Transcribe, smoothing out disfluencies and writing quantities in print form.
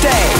Stay.